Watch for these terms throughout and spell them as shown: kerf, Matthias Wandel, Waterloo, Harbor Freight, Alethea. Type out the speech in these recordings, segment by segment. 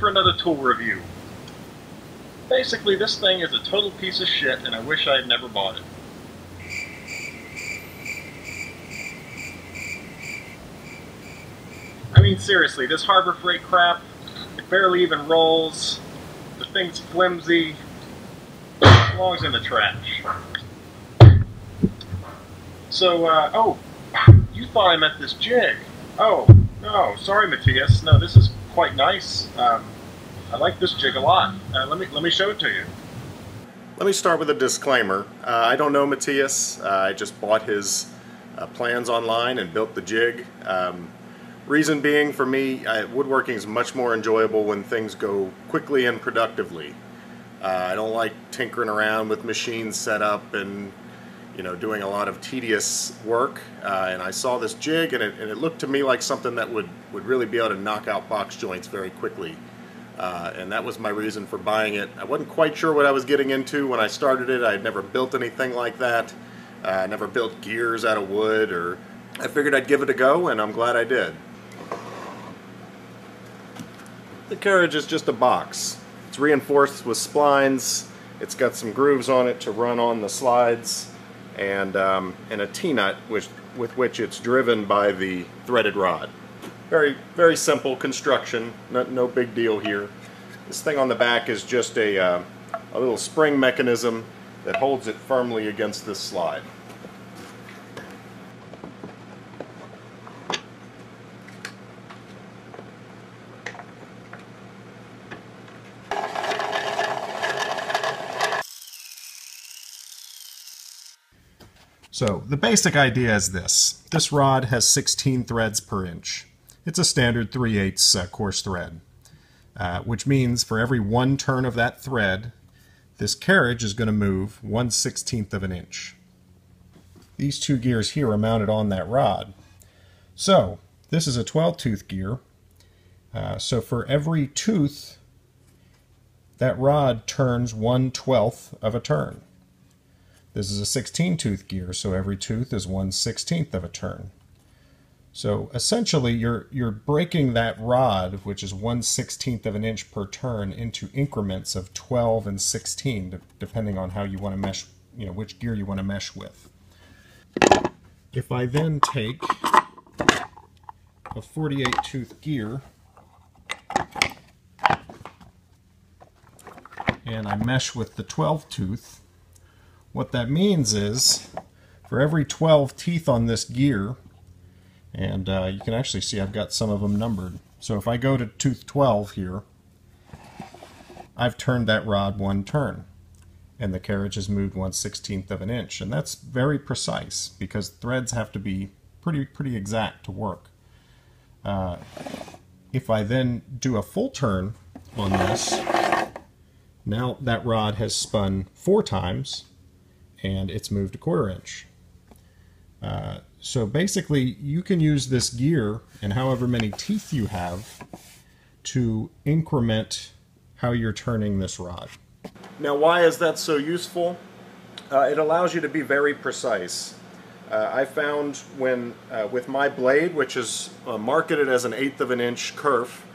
for another tool review. Basically, this thing is a total piece of shit, and I wish I had never bought it. I mean, seriously, this Harbor Freight crap, it barely even rolls, the thing's flimsy, it belongs in the trash. So, oh, you thought I meant this jig. Oh, no, sorry, Matthias, no, this is quite nice. I like this jig a lot. Let me show it to you. Let me start with a disclaimer. I don't know Matthias. I just bought his plans online and built the jig. Reason being, for me, woodworking is much more enjoyable when things go quickly and productively. I don't like tinkering around with machine setup and, you know, doing a lot of tedious work. And I saw this jig, and it looked to me like something that would really be able to knock out box joints very quickly. And that was my reason for buying it. I wasn't quite sure what I was getting into when I started it. I had never built anything like that. I never built gears out of wood, or I figured I'd give it a go, and I'm glad I did. The carriage is just a box. It's reinforced with splines. It's got some grooves on it to run on the slides, and a T-nut with which it's driven by the threaded rod. Very, very simple construction, no big deal here. This thing on the back is just a little spring mechanism that holds it firmly against this slide. So the basic idea is this. This rod has 16 threads per inch. It's a standard 3/8 coarse thread, which means for every one turn of that thread, this carriage is going to move 1/16 of an inch. These two gears here are mounted on that rod. So this is a 12-tooth gear. So for every tooth, that rod turns 1/12 of a turn. This is a 16-tooth gear, so every tooth is 1/16 of a turn. So essentially, you're breaking that rod, which is 1/16 of an inch per turn, into increments of 12 and 16, depending on how you want to mesh, you know, which gear you want to mesh with. If I then take a 48-tooth gear and I mesh with the 12-tooth, what that means is for every 12 teeth on this gear, and you can actually see I've got some of them numbered. So if I go to tooth 12 here, I've turned that rod one turn, and the carriage has moved 1/16 of an inch. And that's very precise, because threads have to be pretty exact to work. If I then do a full turn on this, now that rod has spun 4 times, and it's moved a 1/4 inch. So basically, you can use this gear and however many teeth you have to increment how you're turning this rod. Now, why is that so useful? It allows you to be very precise. I found when with my blade, which is marketed as an 1/8 of an inch kerf,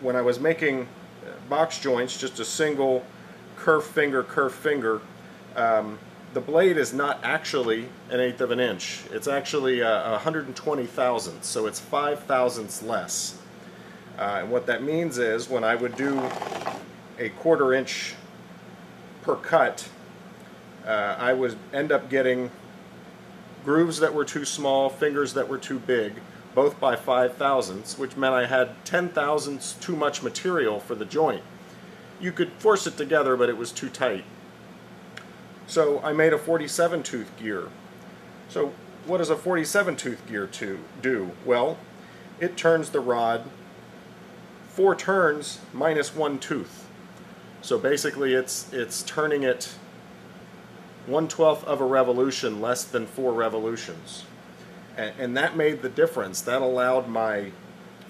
when I was making box joints, just a single kerf finger, the blade is not actually an 1/8 of an inch. It's actually 120 thousandths, so it's 5 thousandths less. And what that means is when I would do a 1/4 inch per cut, I would end up getting grooves that were too small, fingers that were too big, both by 5 thousandths, which meant I had 10 thousandths too much material for the joint. You could force it together, but it was too tight. So I made a 47-tooth gear. So what does a 47-tooth gear do? Well, it turns the rod 4 turns minus 1 tooth. So basically it's turning it 1/12 of a revolution, less than 4 revolutions. And that made the difference. That allowed my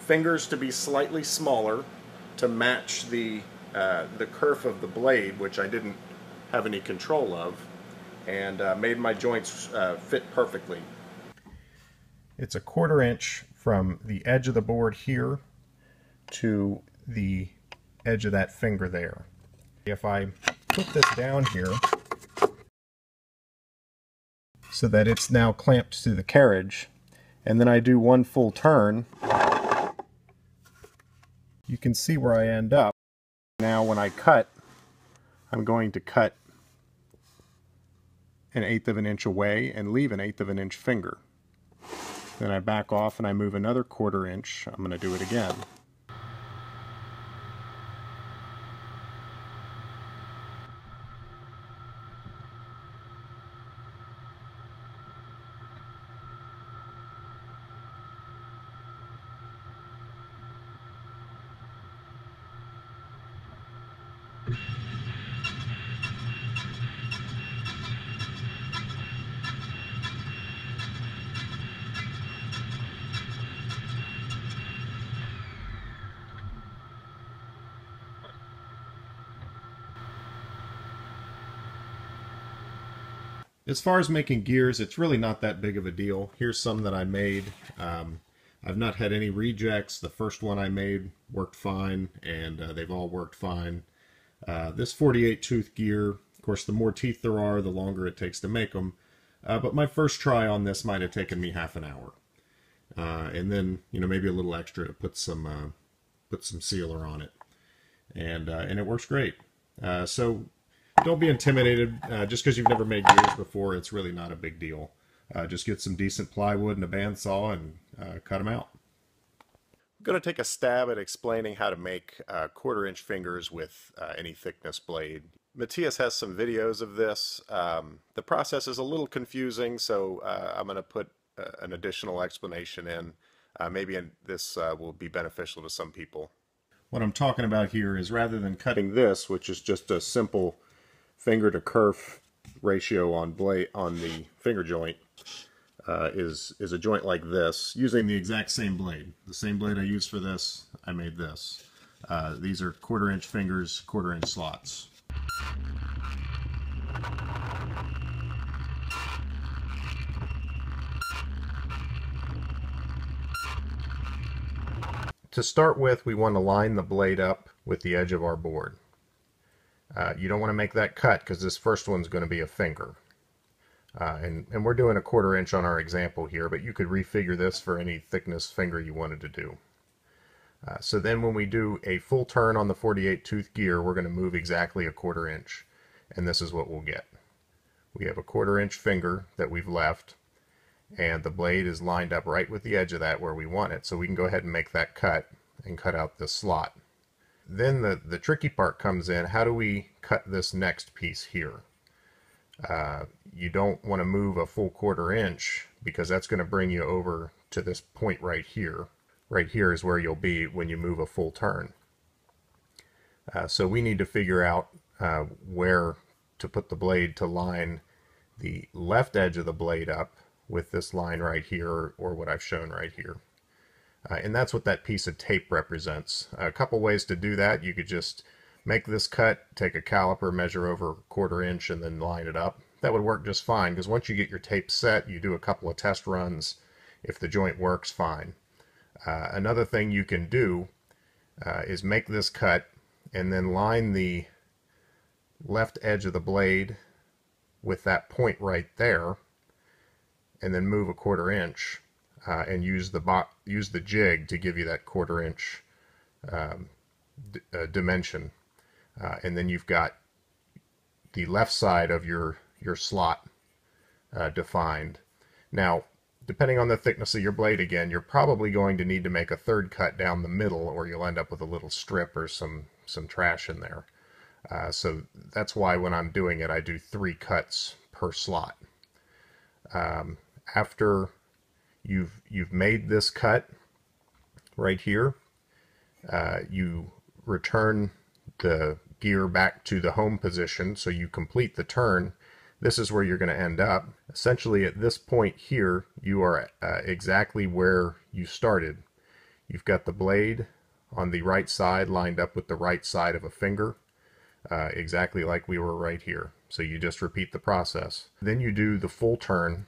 fingers to be slightly smaller to match the kerf of the blade, which I didn't have any control of, and made my joints fit perfectly. It's a 1/4 inch from the edge of the board here to the edge of that finger there. If I put this down here so that it's now clamped to the carriage, and then I do one full turn, you can see where I end up. Now when I cut, I'm going to cut an 1/8 of an inch away and leave an 1/8 of an inch finger. Then I back off and I move another 1/4 inch. I'm going to do it again. As far as making gears, it's really not that big of a deal. Here's some that I made. I've not had any rejects. The first one I made worked fine, and they've all worked fine. This 48-tooth gear, of course, the more teeth there are, the longer it takes to make them. But my first try on this might have taken me half an hour. And then, you know, maybe a little extra to put some sealer on it. And it works great. So don't be intimidated. Just because you've never made gears before, it's really not a big deal. Just get some decent plywood and a bandsaw and cut them out. I'm going to take a stab at explaining how to make 1/4 inch fingers with any thickness blade. Matthias has some videos of this. The process is a little confusing, so I'm going to put an additional explanation in. Maybe this will be beneficial to some people. What I'm talking about here is rather than cutting this, which is just a simple finger to kerf ratio on blade on the finger joint, is a joint like this using the exact same blade. The same blade I used for this, I made this. These are 1/4 inch fingers, 1/4 inch slots. To start with, we want to line the blade up with the edge of our board. You don't want to make that cut because this first one's going to be a finger. And we're doing a 1/4 inch on our example here, but you could refigure this for any thickness finger you wanted to do. So then when we do a full turn on the 48-tooth gear, we're going to move exactly a 1/4 inch, and this is what we'll get. We have a 1/4 inch finger that we've left, and the blade is lined up right with the edge of that where we want it, so we can go ahead and make that cut and cut out this slot. Then the tricky part comes in. How do we cut this next piece here? You don't want to move a full 1/4 inch because that's going to bring you over to this point right here. Right here is where you'll be when you move a full turn. So we need to figure out where to put the blade to line the left edge of the blade up with this line right here, or what I've shown right here. And that's what that piece of tape represents. A couple ways to do that. You could just make this cut, take a caliper, measure over 1/4 inch, and then line it up. That would work just fine, because once you get your tape set, you do a couple of test runs. If the joint works, fine. Another thing you can do is make this cut and then line the left edge of the blade with that point right there, and then move a 1/4 inch. And use the jig to give you that 1/4 inch dimension, and then you've got the left side of your slot defined. Now, depending on the thickness of your blade, again, you're probably going to need to make a third cut down the middle, or you'll end up with a little strip or some trash in there. So that's why when I'm doing it, I do 3 cuts per slot. After you've made this cut right here, you return the gear back to the home position, so you complete the turn. This is where you're going to end up. Essentially at this point here, you are exactly where you started. You've got the blade on the right side lined up with the right side of a finger, exactly like we were right here. So you just repeat the process. Then you do the full turn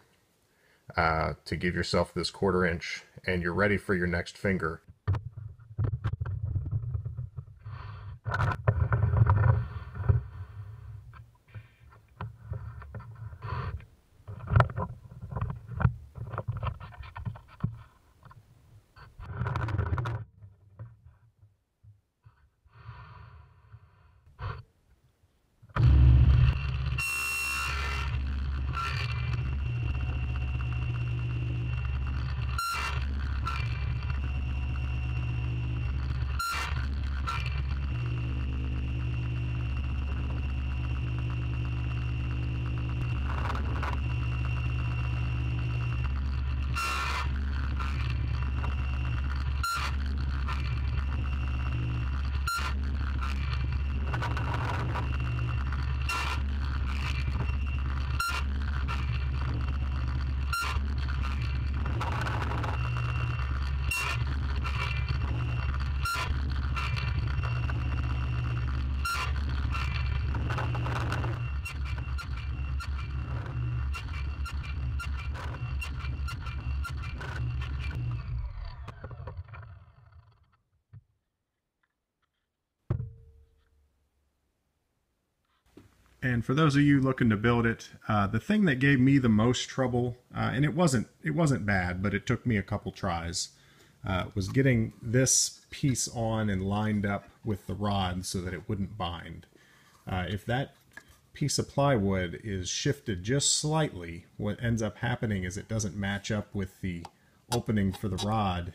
to give yourself this 1/4 inch, and you're ready for your next finger. And for those of you looking to build it, the thing that gave me the most trouble, and it wasn't bad, but it took me a couple tries, was getting this piece on and lined up with the rod so that it wouldn't bind. If that piece of plywood is shifted just slightly, what ends up happening is it doesn't match up with the opening for the rod,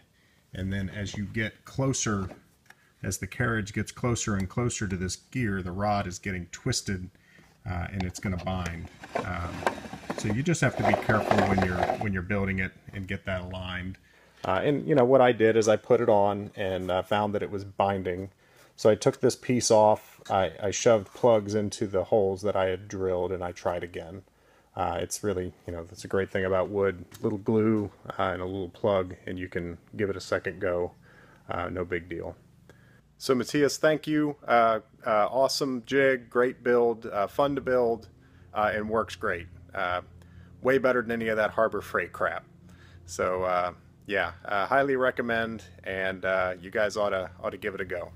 and then as you get closer, as the carriage gets closer and closer to this gear, the rod is getting twisted. And it's going to bind. So you just have to be careful when you're building it and get that aligned. And you know what I did is I put it on and found that it was binding. So I took this piece off. I shoved plugs into the holes that I had drilled, and I tried again. It's really, you know, that's a great thing about wood: a little glue and a little plug, and you can give it a second go. No big deal. So Matthias, thank you. Awesome jig, great build, fun to build, and works great. Way better than any of that Harbor Freight crap. So yeah, highly recommend, and you guys ought to give it a go.